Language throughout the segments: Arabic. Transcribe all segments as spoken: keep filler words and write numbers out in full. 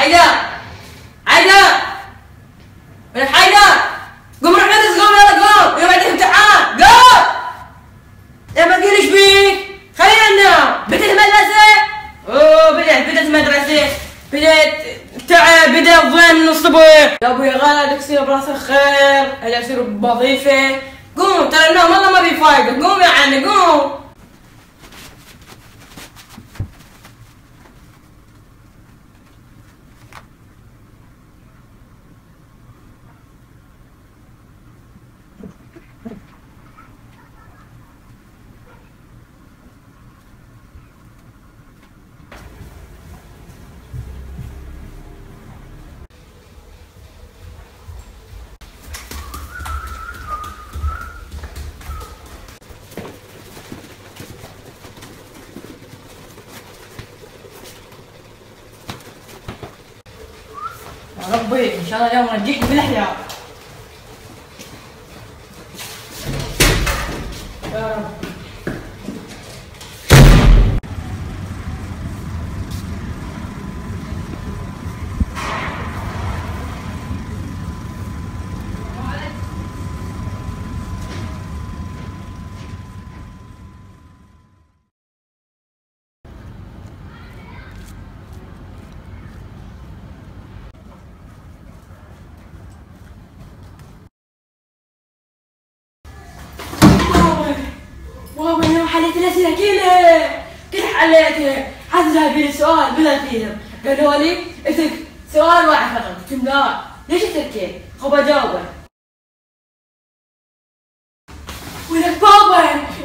حيدر حيدر ولد حيدر قوم روح مدرسة قوم يلا قوم اليوم عندي امتحان قوم يا ما تجيليش بيك خلينا ننام. بدأت المدرسة اوه بدأت بدأت المدرسة بدأت تعب بدأ الظن الصبح يا ابوي غلط اكسر براسك خير هلا اكسر بوظيفة قوم ترى النوم والله ما بيفايدة قوم يا عمي قوم. يا ربي ان شاء الله اليوم ننجحني بالاحلام يا رب. والله اليوم حليت الاسئله كلها كل حليتها حتى جايبين سؤال بلا فيهم قالوا لي اترك سؤال واحد فقط قلت لا ليش اتركيه؟ خب اجاوبه. ولك بابا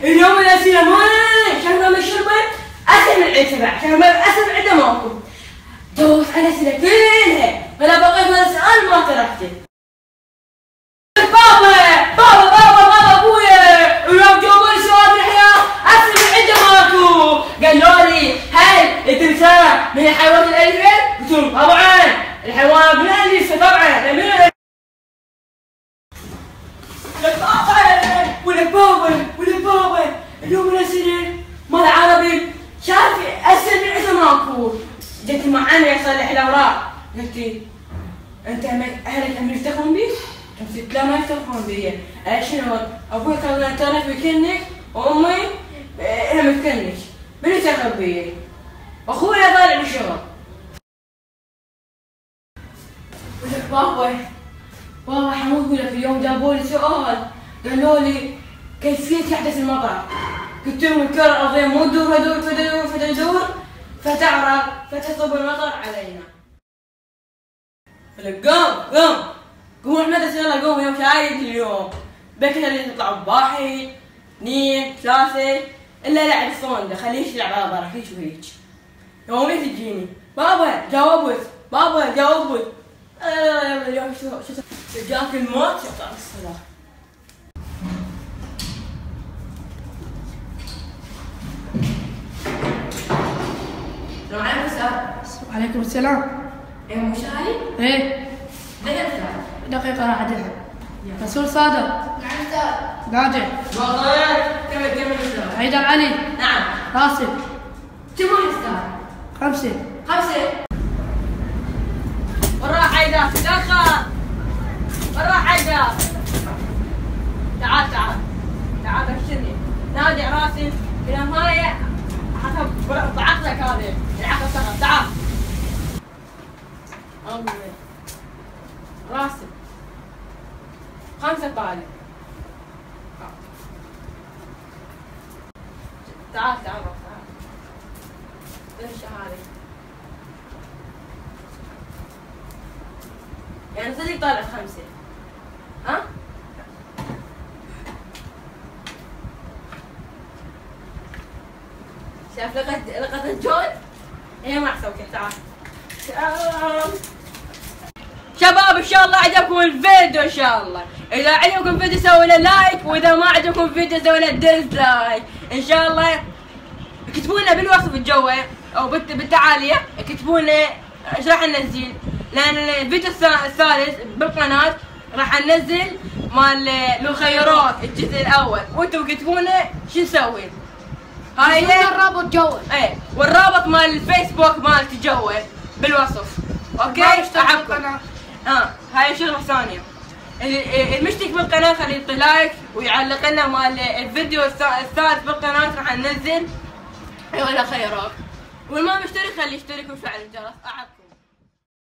اليوم الاسئله مالك شربه من شربه اسهل من عيد سبع شربه اسهل من عيده ماكو دوس على الاسئله كلها ولا بقيت ولا سؤال ما تركته. قالوا لي هل التمساح من الحيوانات الأليفة؟ قلت لهم طبعا الحيوانات من الأليفة طبعا من الأليفة. ولك بابا ولك بابا ولك بابا اليوم الأسئلة مال العربي شافي أسئلة من عندهم ماكو. جيت معانا يصلح الأوراق قلت لي أنت أهلك هم يفتخرون بي؟ قلت لا ما يفتخرون بي شنو أبوي كان تعرف يكنك وأمي هم تكنك. من يفتخر بي؟ اخويا طالع بالشغل. ولك بابا بابا حمود ولك اليوم جابوا لي سؤال قالوا لي كيفية يحدث المطر؟ قلت لهم الكرة الأرضية مو تدور تدور تدور فتدور فتعرق فتهطب المطر علينا. ولك قوم قوم قوم روح مدرسة يلا قوم يوم شايد اليوم بكرة اللي تطلع بباحي اثنين ثلاثة إلا لعب الصندة خليش يلعب على برا هيك وهيك يومي تجيني بابا جاوبت بابا جاوبت آه اليوم شو شو جاك الموت يقطع الصلاة. السلام عليكم. السلام وعليكم السلام. إيه مو شاي؟ إيه دقيقة دقيقة راح أدلها رسول صادق. نعم أستاذ. راجع. بطل. كمل كمل أستاذ. حيدر علي. نعم. راسل. كم واحد أستاذ؟ خمسة. خمسة. وين راح حيدر؟ دخل. وين راح حيدر؟ تعال تعال. تعال بشرني. نادع راسل. قلنا ماي حسب عقلك هذا. العقل سخن. تعال. الله. راسل. خمسة طالب. تعال تعال تعال. تمشي هذه. يعني صدق طالع خمسة. ها؟ شاف لقت لقت الجول؟ هي ما حسوكي تعال. تعال. شباب ان شاء الله عجبكم الفيديو ان شاء الله. اذا عجبكم الفيديو سووا له لايك واذا ما عجبكم الفيديو سووا له ديسلايك. ان شاء الله اكتبوا لنا بالوصف الجوي او بالتعالية اكتبوا لنا ايش راح ننزل لان الفيديو الثالث بالقناة راح ننزل مال الخيارات الجزء الاول وانتم اكتبوا لنا شو نسوي. هاي الرابط جوي ايه والرابط مال الفيسبوك مالتي جوي بالوصف. اوكي تعبكم. اه هاي شغله ثانيه، المشترك بالقناه خليه يعطي لايك ويعلق لنا مال الفيديو الثالث بالقناه راح ننزل ولا خيرات، والما مشترك خليه يشترك ويفعل الجرس.